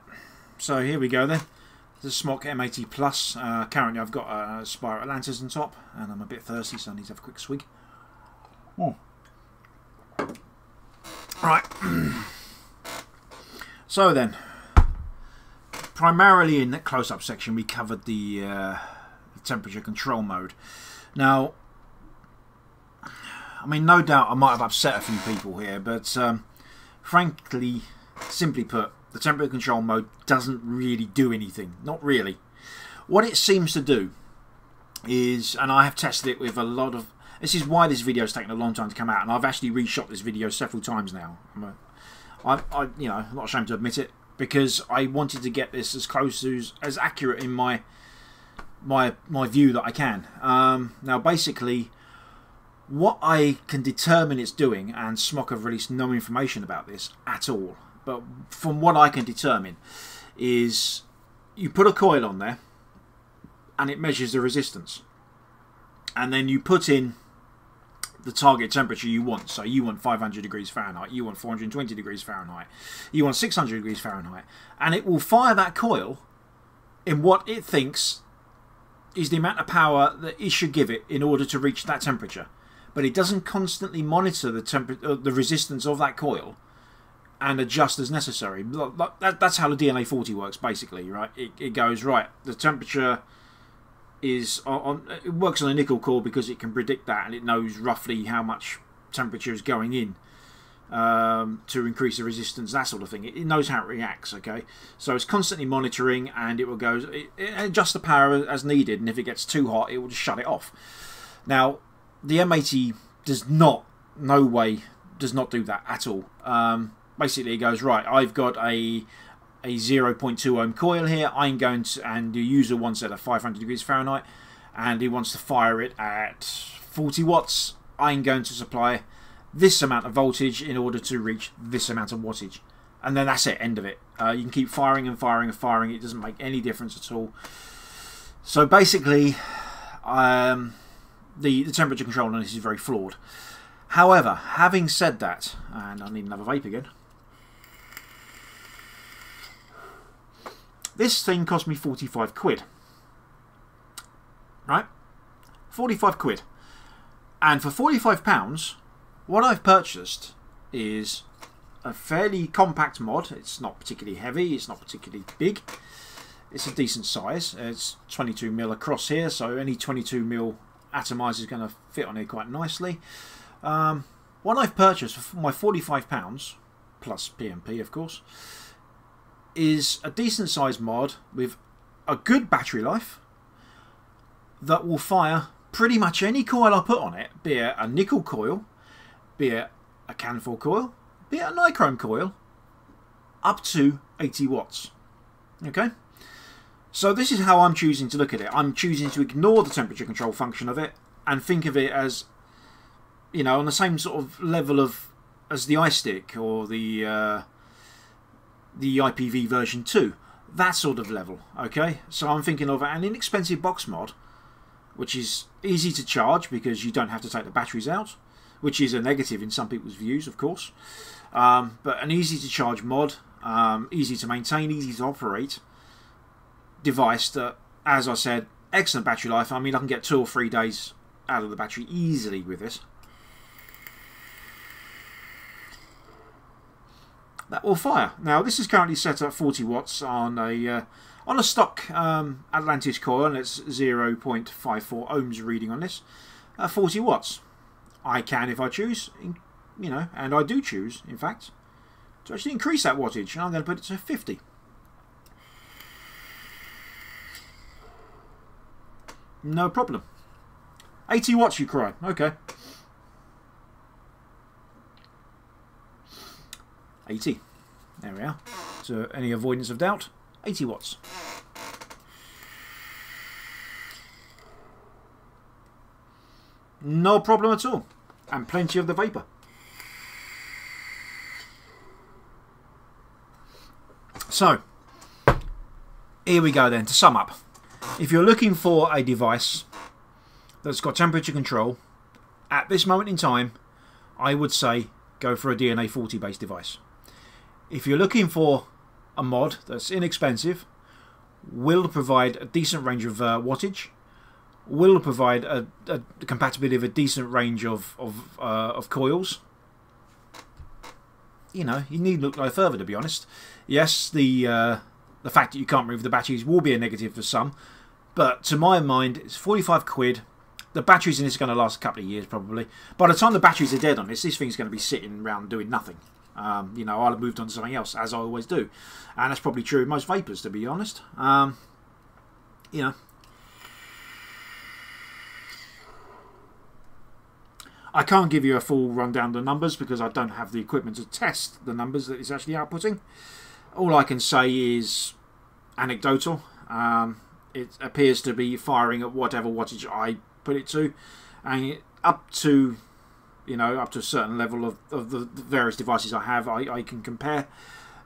so here we go then. This is Smok M80 Plus. Currently I've got Aspire Atlantis on top, and I'm a bit thirsty, so I need to have a quick swig. Oh. Right. So then, primarily in the close-up section, we covered the temperature control mode. Now, I mean, no doubt I might have upset a few people here, but frankly, simply put, the temperature control mode doesn't really do anything. Not really. What it seems to do is, and I have tested it with a lot of... This is why this video's taken a long time to come out, and I've actually reshot this video several times now. I you know, I'm not ashamed to admit it, because I wanted to get this as close to as accurate in my my view that I can. Now basically what I can determine it's doing, and Smok have released no information about this at all, but from what I can determine is you put a coil on there and it measures the resistance, and then you put in the target temperature you want. So you want 500 degrees Fahrenheit, you want 420 degrees Fahrenheit, you want 600 degrees Fahrenheit, and it will fire that coil in what it thinks is the amount of power that it should give it in order to reach that temperature. But it doesn't constantly monitor the resistance of that coil and adjust as necessary. That's how the DNA40 works, basically, right? It goes, right, the temperature is it works on a nickel core because it can predict that, and it knows roughly how much temperature is going in to increase the resistance, that sort of thing. It knows how it reacts, okay? So it's constantly monitoring, and it will go, it adjusts the power as needed, and if it gets too hot, it will just shut it off. Now, the M80 does not, no way, does not do that at all. Basically, it goes, right, I've got a 0.2 ohm coil here. I'm going to, and the user wants it at 500 degrees Fahrenheit, and he wants to fire it at 40 watts. I'm going to supply this amount of voltage in order to reach this amount of wattage, and then that's it. End of it. You can keep firing and firing and firing. It doesn't make any difference at all. So basically, the temperature control on this is very flawed. However, having said that, and I need another vape again. This thing cost me 45 quid, right? 45 quid. And for £45, what I've purchased is a fairly compact mod. It's not particularly heavy, it's not particularly big. It's a decent size. It's 22 mil across here, so any 22 mil atomizer is going to fit on here quite nicely. What I've purchased for my £45, plus PMP, of course, is a decent sized mod with a good battery life that will fire pretty much any coil I put on it, be it a nickel coil, be it a Canfor coil, be it a nichrome coil, up to 80 watts. Okay? So this is how I'm choosing to look at it. I'm choosing to ignore the temperature control function of it and think of it as, you know, on the same sort of level of as the iStick or the IPV version 2, that sort of level, okay? So I'm thinking of an inexpensive box mod, which is easy to charge because you don't have to take the batteries out, which is a negative in some people's views, of course. But an easy to charge mod, easy to maintain, easy to operate device that, as I said, excellent battery life. I mean, I can get 2 or 3 days out of the battery easily with this. That will fire. Now this is currently set at 40 watts on a stock Atlantis coil, and it's 0.54 ohms reading on this. 40 watts. I can, if I choose, you know, and I do choose, in fact, to actually increase that wattage. And I'm going to put it to 50. No problem. 80 watts, you cry. Okay. 80. There we are. So any avoidance of doubt, 80 watts. No problem at all. And plenty of the vapour. So, here we go then, to sum up. If you're looking for a device that's got temperature control, at this moment in time, I would say go for a DNA40 based device. If you're looking for a mod that's inexpensive, will provide a decent range of wattage, will provide a compatibility of a decent range of coils, you know, you need look no further, to be honest. Yes, the fact that you can't move the batteries will be a negative for some, but to my mind, it's 45 quid. The batteries in this are going to last a couple of years, probably. By the time the batteries are dead on this thing's going to be sitting around doing nothing. You know, I'll have moved on to something else, as I always do. And that's probably true of most vapors, to be honest. You know. I can't give you a full rundown of the numbers because I don't have the equipment to test the numbers that it's actually outputting. All I can say is anecdotal. it appears to be firing at whatever wattage I put it to, and up to, you know, up to a certain level of the various devices I have, I can compare,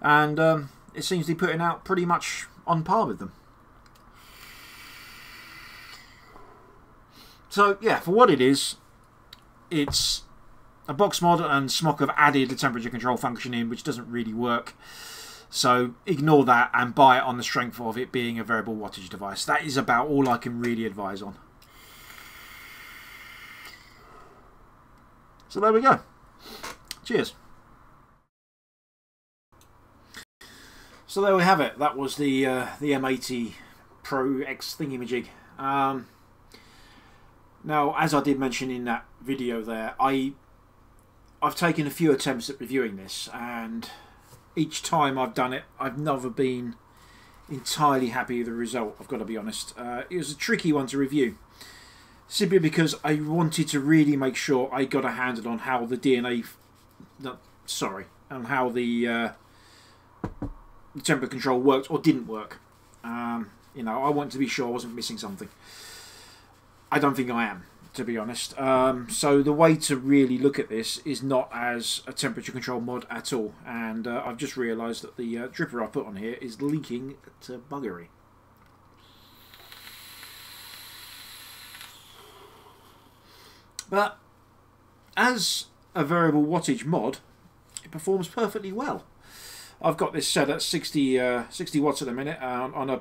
and it seems to be putting out pretty much on par with them. So yeah, for what it is, it's a box mod, and Smok have added the temperature control function in, which doesn't really work. So ignore that and buy it on the strength of it being a variable wattage device. That is about all I can really advise on. So there we go. Cheers. So there we have it. That was the M80 Pro X thingamajig. Now, as I did mention in that video there, I've taken a few attempts at reviewing this, and each time I've done it, I've never been entirely happy with the result, I've got to be honest. It was a tricky one to review, simply because I wanted to really make sure I got a handle on how the the temper control worked or didn't work. You know, I wanted to be sure I wasn't missing something. I don't think I am, to be honest. So the way to really look at this is not as a temperature control mod at all, and I've just realised that the dripper I put on here is leaking to buggery. But as a variable wattage mod, it performs perfectly well. I've got this set at 60 watts at the minute on a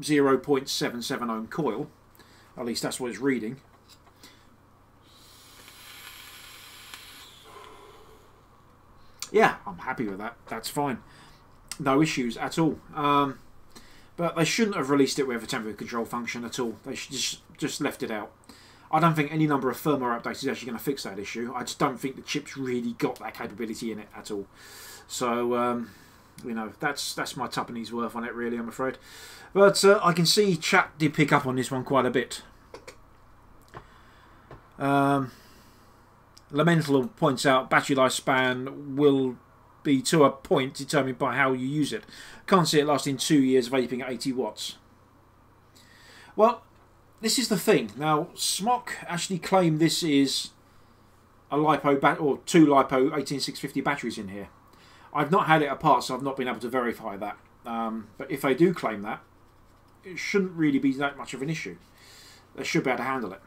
0.77 ohm coil, at least that's what it's reading. Yeah, I'm happy with that. That's fine. No issues at all. But they shouldn't have released it with a temperature control function at all. They should just left it out. I don't think any number of firmware updates is actually going to fix that issue. I just don't think the chip's really got that capability in it at all. So, you know, that's my tuppenny's worth on it, really, I'm afraid. But I can see chat did pick up on this one quite a bit. Lamental points out battery lifespan will be to a point determined by how you use it. Can't see it lasting 2 years vaping at 80 watts. Well, this is the thing. Now, Smok actually claim this is a LiPo or two LiPo 18650 batteries in here. I've not had it apart, so I've not been able to verify that. But if they do claim that, it shouldn't really be that much of an issue. They should be able to handle it.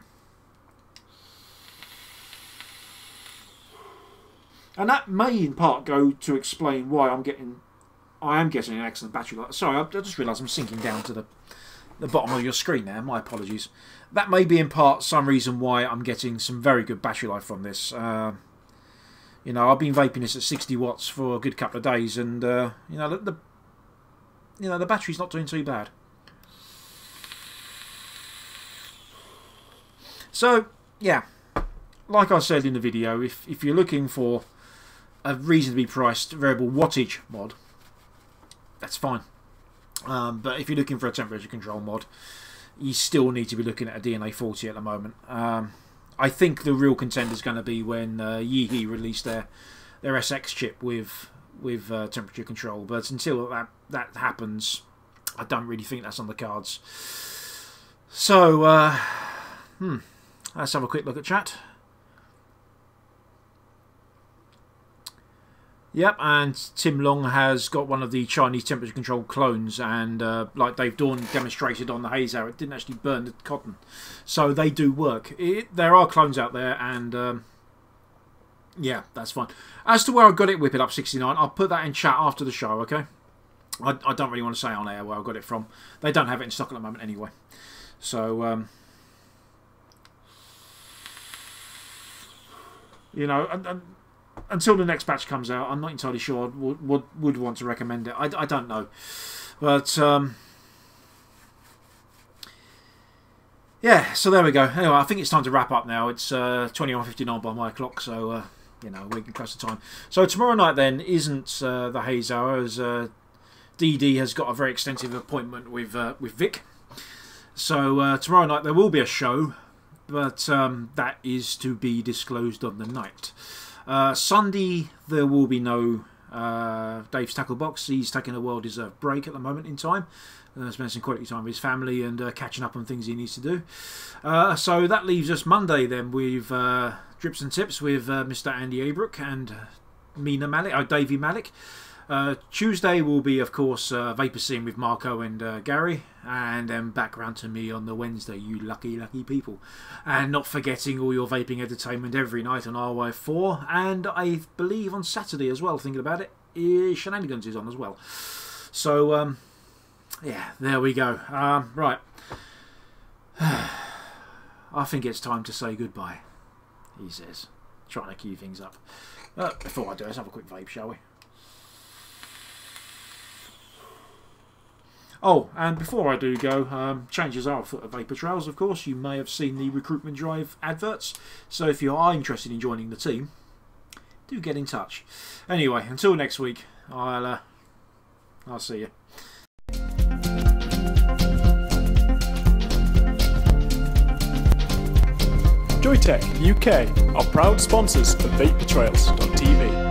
And that may, in part, go to explain why I am getting an excellent battery life. Sorry, I just realised I'm sinking down to the bottom of your screen there. My apologies. That may be, in part, some reason why I'm getting some very good battery life from this. You know, I've been vaping this at 60 watts for a good couple of days, and you know, the battery's not doing too bad. So yeah, like I said in the video, if you're looking for a reasonably priced variable wattage mod, that's fine. But if you're looking for a temperature control mod, you still need to be looking at a DNA40 at the moment. I think the real contender is going to be when Yeehee released their SX chip with temperature control. But until that happens, I don't really think that's on the cards. So let's have a quick look at chat. Yep, and Tim Long has got one of the Chinese temperature control clones, and like Dave Dawn demonstrated on the Haze Hour, it didn't actually burn the cotton. So they do work. There are clones out there, and yeah, that's fine. As to where I got it whipping up 69, I'll put that in chat after the show, okay? I don't really want to say on air where I got it from. They don't have it in stock at the moment anyway. So, you know, until the next batch comes out, I'm not entirely sure I would want to recommend it. I don't know. But, yeah, so there we go. Anyway, I think it's time to wrap up now. It's 21:59 by my clock, so, you know, we can close the time. So tomorrow night, then, isn't the Haze Hour, as DD has got a very extensive appointment with Vic. So tomorrow night there will be a show, but that is to be disclosed on the night. Sunday, there will be no Dave's Tackle Box. He's taking a well-deserved break at the moment in time. as mentioned, quality time with his family and catching up on things he needs to do. So that leaves us Monday then with Drips and Tips with Mr. Andy Abrook and Mina Malik, Davey Malik. Tuesday will be, of course, Vapor Scene with Marco and Gary, and then back round to me on the Wednesday, you lucky, lucky people. And not forgetting all your vaping entertainment every night on RY4, and I believe on Saturday as well, thinking about it, Shenanigans is on as well. So, yeah, there we go. Right. I think it's time to say goodbye, he says, trying to cue things up. Before I do, let's have a quick vape, shall we? Oh, and before I do go, changes are afoot at Vapour Trails, of course. You may have seen the recruitment drive adverts, so if you are interested in joining the team, do get in touch. Anyway, until next week, I'll see you. Joyetech UK are proud sponsors of VapourTrails.tv.